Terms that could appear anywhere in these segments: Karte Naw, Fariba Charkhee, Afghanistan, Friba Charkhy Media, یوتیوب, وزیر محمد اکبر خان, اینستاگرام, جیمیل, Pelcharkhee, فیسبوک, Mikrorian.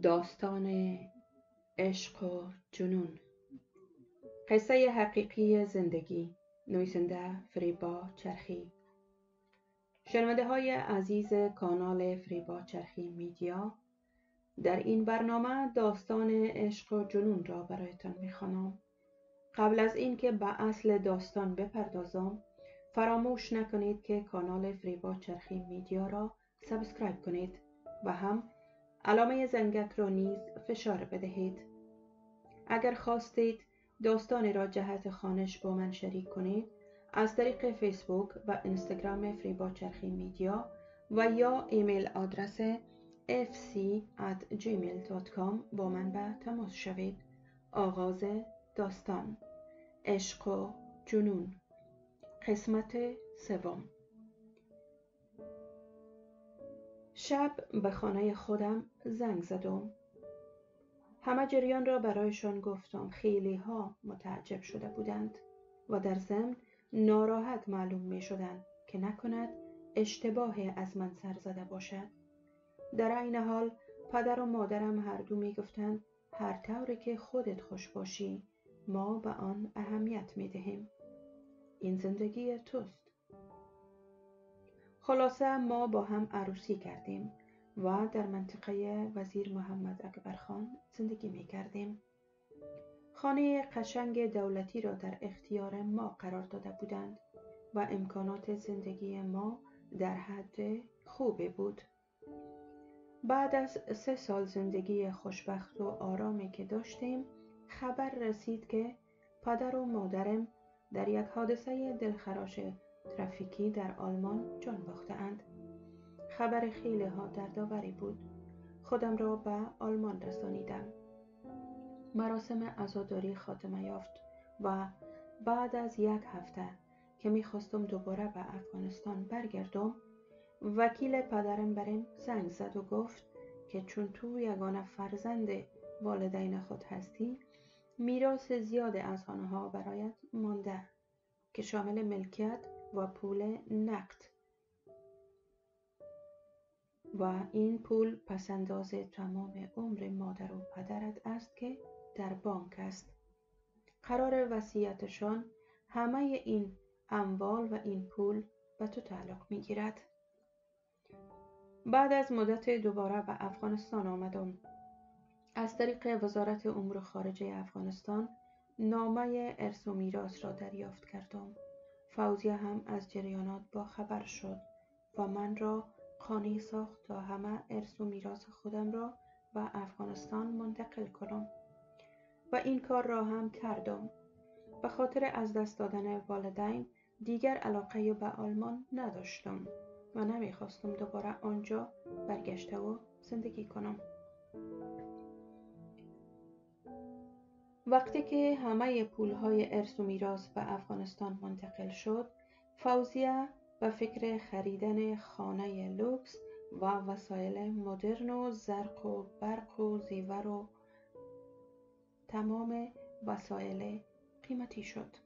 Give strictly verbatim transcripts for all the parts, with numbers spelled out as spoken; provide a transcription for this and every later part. داستان عشق و جنون، قصه حقیقی زندگی، نویسنده فریبا چرخی. شنونده های عزیز کانال فریبا چرخی میدیا، در این برنامه داستان عشق و جنون را برایتان میخوانم. قبل از اینکه به اصل داستان بپردازم، فراموش نکنید که کانال فریبا چرخی میدیا را سابسکرایب کنید و هم علامه زنگک را نیز فشار بدهید. اگر خواستید داستان را جهت خوانش با من شریک کنید، از طریق فیسبوک و اینستاگرام فریبا چرخی میدیا و یا ایمیل آدرس اف سی ات جیمیل دات کام با من به تماس شوید. آغاز داستان عشق و جنون، قسمت سوم. شب به خانه خودم زنگ زدم. همه جریان را برایشان گفتم. خیلی ها متعجب شده بودند و در ضمن ناراحت معلوم می شدند که نکند اشتباهی از من سر زده باشد. در عین حال پدر و مادرم هر دو می گفتند هر طوری که خودت خوش باشی، ما به آن اهمیت می دهیم. این زندگی توست. خلاصه ما با هم عروسی کردیم و در منطقه وزیر محمد اکبر خان زندگی می کردیم. خانه قشنگ دولتی را در اختیار ما قرار داده بودند و امکانات زندگی ما در حد خوبی بود. بعد از سه سال زندگی خوشبخت و آرامی که داشتیم، خبر رسید که پدر و مادرم در یک حادثه دلخراش ترافیکی در آلمان جان باخته‌اند. خبر خیلی ها دردآوری بود. خودم را به آلمان رسانیدم. مراسم عزاداری خاتمه یافت و بعد از یک هفته که می‌خواستم دوباره به افغانستان برگردم، وکیل پدرم برم زنگ زد و گفت که چون تو یگانه فرزند والدین خود هستی، میراث زیاد از آنها برایت مانده که شامل ملکیت و پول نقد و این پول پسنداز تمام عمر مادر و پدرت است که در بانک است. قرار وصیتشان همه این اموال و این پول به تو تعلق می گیرد. بعد از مدت دوباره به افغانستان آمدم. از طریق وزارت امور خارجه افغانستان نامه ارث و میراث را دریافت کردم. فوزیه هم از جریانات با خبر شد و من را قانع ساخت تا همه ارث و میراث خودم را به افغانستان منتقل کنم و این کار را هم کردم. به خاطر از دست دادن والدین دیگر علاقه به آلمان نداشتم و نمیخواستم دوباره آنجا برگشته و زندگی کنم. وقتی که همه پولهای ارث و میراث به افغانستان منتقل شد، فوزیه به فکر خریدن خانه لوکس و وسایل مدرن و زرق و برق و زیور و تمام وسایل قیمتی شد.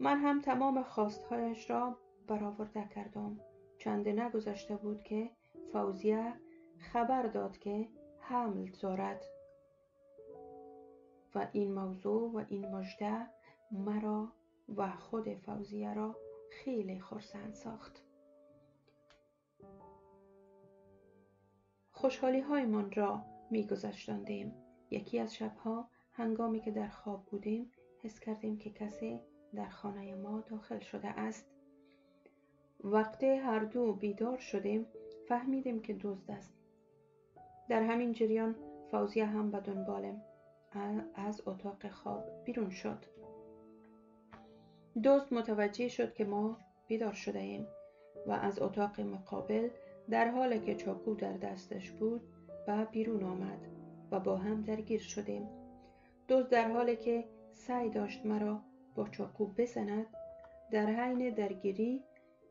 من هم تمام خواستهایش را برآورده کردم. چند نگذشته بود که فوزیه خبر داد که حمل دارد و این موضوع و این مژده مرا و خود فوزیه را خیلی خرسند ساخت. خوشحالی های من را می گذشتاندیم. یکی از شبها هنگامی که در خواب بودیم، حس کردیم که کسی در خانه ما داخل شده است. وقتی هر دو بیدار شدیم، فهمیدیم که دزد است. در همین جریان فوزیه هم به دنبالم از اتاق خواب بیرون شد. دزد متوجه شد که ما بیدار شده ایم و از اتاق مقابل در حالی که چاقو در دستش بود به بیرون آمد و با هم درگیر شدیم. دزد در حالی که سعی داشت مرا با چاقو بزند، در حین درگیری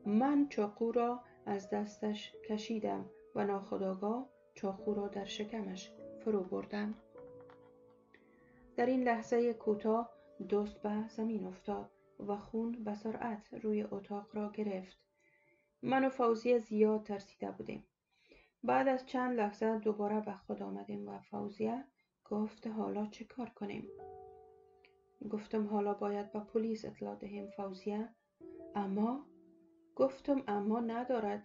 من چاقو را از دستش کشیدم و ناخودآگاه چاقو را در شکمش فرو بردم. در این لحظه کوتاه دزد به زمین افتاد و خون به سرعت روی اتاق را گرفت. من و فوزیه زیاد ترسیده بودیم. بعد از چند لحظه دوباره به خود آمدیم و فوزیه گفت حالا چه کار کنیم؟ گفتم حالا باید به پلیس اطلاع دهیم فوزیه. اما گفتم اما ندارد،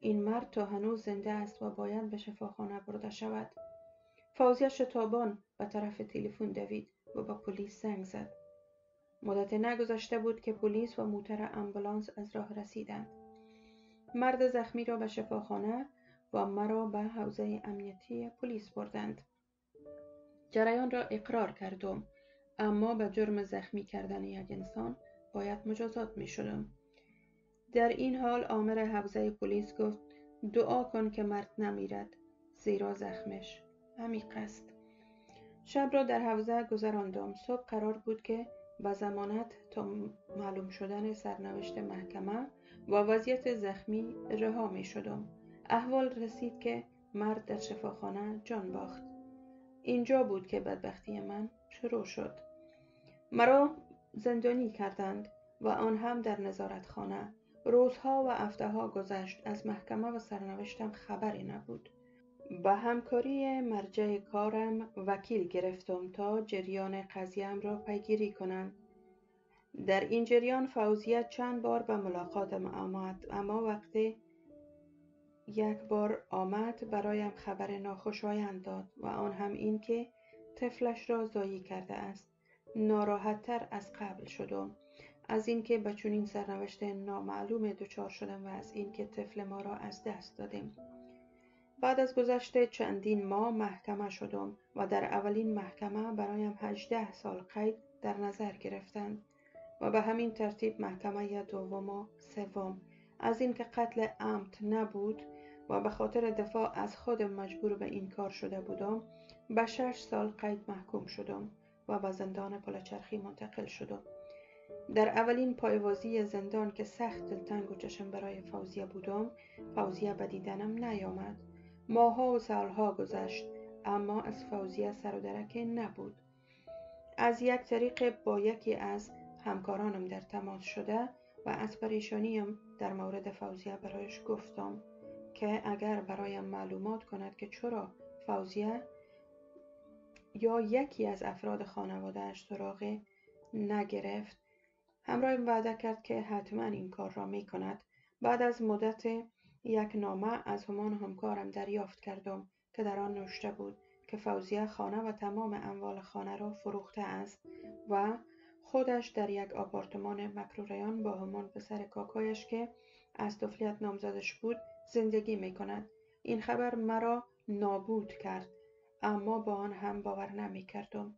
این مرد تا هنوز زنده است و باید به شفاخانه برده شود. فوزیه شتابان به طرف تلفن دوید و به پلیس زنگ زد. مدت نگذشته بود که پلیس و موتر امبولانس از راه رسیدند. مرد زخمی را به شفاخانه و مرا به حوزه امنیتی پلیس بردند. جریان را اقرار کردم، اما به جرم زخمی کردن یک انسان باید مجازات می شدم. در این حال آمر حوزه پلیس گفت دعا کن که مرد نمیرد، زیرا زخمش عمیق است. شب را در حوزه گذراندم. صبح قرار بود که به ضمانت تا معلوم شدن سرنوشت محکمه و وضعیت زخمی رها می شدم. احوال رسید که مرد در شفاخانه جان باخت. اینجا بود که بدبختی من شروع شد. مرا زندانی کردند و آن هم در نظارتخانه. روزها و هفته‌ها گذشت، از محکمه و سرنوشتم خبری نبود. با همکاری مرجع کارم وکیل گرفتم تا جریان قضیه‌ام را پیگیری کنند. در این جریان فوزیه چند بار به ملاقاتم آمد، اما وقتی یک بار آمد برایم خبر ناخوشایند داد و آن هم این که طفلش را زایی کرده است. ناراحت‌تر از قبل شدم از اینکه به چنین سرنوشت نامعلوم دچار شدم و از اینکه طفل ما را از دست دادیم. بعد از گذشت چندین ماه محکمه شدم و در اولین محکمه برایم هجده سال قید در نظر گرفتند و به همین ترتیب محکمه دوم و سوم. از اینکه قتل عمد نبود و به خاطر دفاع از خودم مجبور به این کار شده بودم، به شش سال قید محکوم شدم و به زندان پلچرخی منتقل شدم. در اولین پایوازی زندان که سخت دلتنگ و چشم برای فوزیه بودم، فوزیه به دیدنم نیامد. ماها و سالها گذشت، اما از فوزیه سر و درکی نبود. از یک طریق با یکی از همکارانم در تماس شده و از پریشانیم در مورد فوزیه برایش گفتم که اگر برایم معلومات کند که چرا فوزیه یا یکی از افراد خانواده‌اش سراغ نگرفت. همراهیم وعده کرد که حتما این کار را می کند. بعد از مدت یک نامه از همان همکارم دریافت کردم که در آن نوشته بود که فوزیه خانه و تمام اموال خانه را فروخته است و خودش در یک آپارتمان مکروریان با همان پسر کاکایش که از طفلیت نامزدش بود زندگی می کند. این خبر مرا نابود کرد، اما با آن هم باور نمی کردم.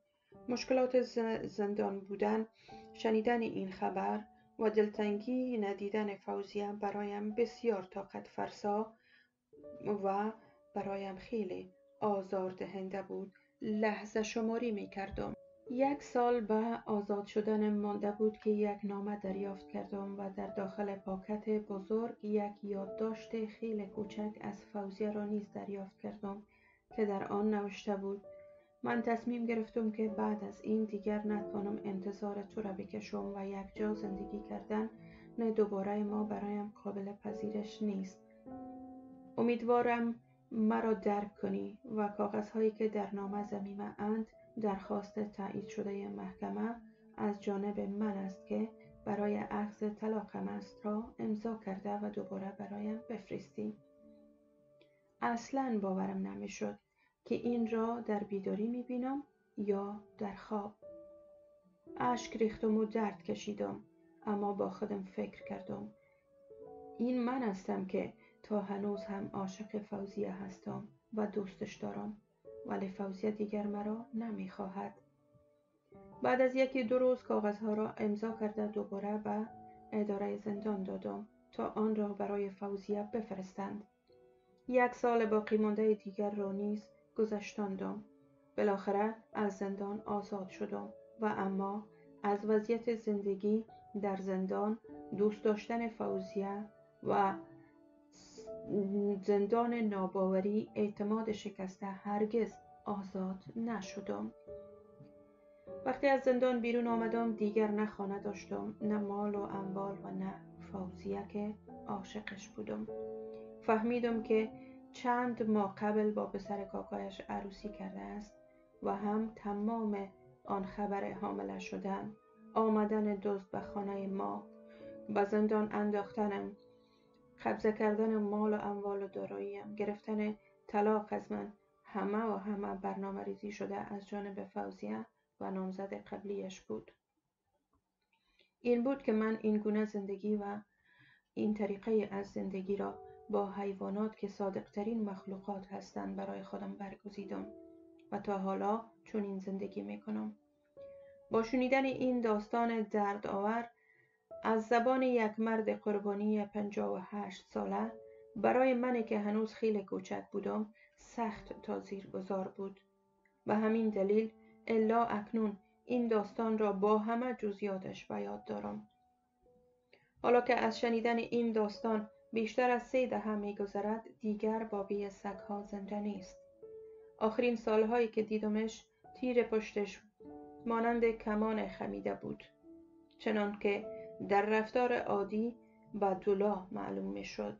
مشکلات زندان بودن، شنیدن این خبر و دلتنگی ندیدن فوزیه برایم بسیار طاقت فرسا و برایم خیلی آزاردهنده بود. لحظه شماری می کردم. یک سال به آزاد شدنم مانده بود که یک نامه دریافت کردم و در داخل پاکت بزرگ یک یادداشت خیلی کوچک از فوزیه را نیز دریافت کردم که در آن نوشته بود من تصمیم گرفتم که بعد از این دیگر نتوانم انتظار تو را بکشم و یک جا زندگی کردن نه دوباره ما برایم قابل پذیرش نیست. امیدوارم مرا درک کنی و کاغذهایی که در نامه ضمیمه اند درخواست تایید شده محکمه از جانب من است که برای اخذ طلاقم است را امضا کرده و دوباره برایم بفرستی. اصلاً باورم نمیشد که این را در بیداری میبینم یا در خواب. اشک ریختم و درد کشیدم، اما با خودم فکر کردم این من هستم که تا هنوز هم عاشق فوزیه هستم و دوستش دارم، ولی فوزیه دیگر مرا نمیخواهد. بعد از یکی دو روز کاغذها را امضا کرده دوباره به اداره زندان دادم تا آن را برای فوزیه بفرستند. یک سال باقی مانده دیگر را نیز گذشتاندم. بالاخره از زندان آزاد شدم و اما از وضعیت زندگی در زندان، دوست داشتن فوزیه و زندان ناباوری، اعتماد شکسته هرگز آزاد نشدم. وقتی از زندان بیرون آمدم دیگر نه خانه داشتم، نه مال و اموال و نه فوزیه که عاشقش بودم. فهمیدم که چند ماه قبل با پسر کاکایش عروسی کرده است و هم تمام آن خبر حامله شدن، آمدن دزد به خانه ما، به زندان انداختنم، قبضه کردن مال و اموال و داراییم، گرفتن طلاق از من، همه و همه برنامه ریزی شده از جانب فوزیه و نامزد قبلیش بود. این بود که من این گونه زندگی و این طریقه از زندگی را با حیوانات که صادقترین مخلوقات هستند برای خودم برگزیدم و تا حالا چون این زندگی میکنم. با شنیدن این داستان دردآور از زبان یک مرد قربانی پنجاه و هشت ساله، برای من که هنوز خیلی کوچک بودم سخت تاثیرگذار بود. به همین دلیل الا اکنون این داستان را با همه جزئیاتش به یاد دارم. حالا که از شنیدن این داستان بیشتر از سه دهه می‌گذرد، دیگر بابی سگ‌ها زنده نیست. آخرین سالهایی که دیدمش تیر پشتش مانند کمان خمیده بود، چنان که در رفتار عادی با دولا معلوم می‌شد.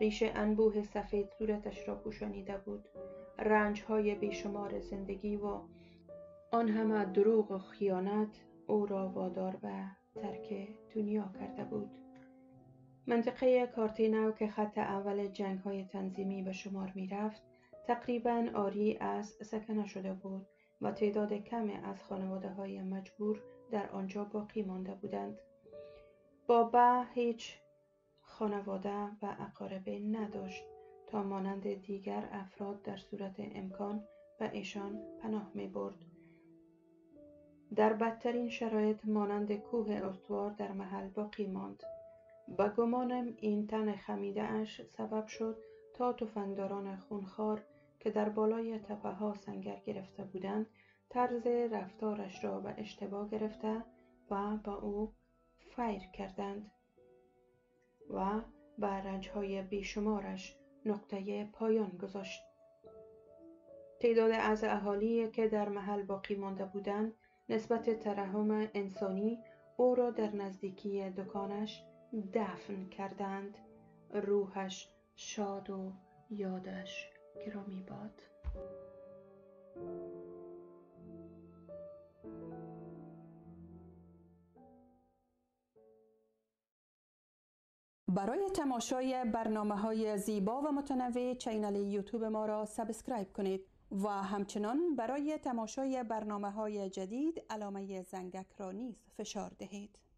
ریشه انبوه سفید صورتش را پوشانیده بود. رنج‌های بیشمار زندگی و آن همه دروغ و خیانت او را وادار به ترک دنیا کرده بود. منطقه کارته نو که خط اول جنگ‌های تنظیمی به شمار می‌رفت، تقریباً آری از سکنه شده بود و تعداد کمی از خانواده‌های مجبور در آنجا باقی مانده بودند. بابا هیچ خانواده و اقاربه نداشت تا مانند دیگر افراد در صورت امکان به ایشان پناه می‌برد. در بدترین شرایط مانند کوه استوار در محل باقی ماند. به گمانم این تن خمیده اش سبب شد تا تفنگداران خونخوار که در بالای تپه ها سنگر گرفته بودند طرز رفتارش را به اشتباه گرفته و با او فیر کردند و به رنجهای بیشمارش نقطه پایان گذاشت. تعداد از اهالی که در محل باقی مانده بودند نسبت ترحم انسانی او را در نزدیکی دکانش دفن کردند. روحش شاد و یادش گرامی باد. برای تماشای برنامه‌های زیبا و متنوع چینل یوتیوب ما را سابسکرایب کنید و همچنان برای تماشای برنامه‌های جدید علامه زنگک را نیز فشار دهید.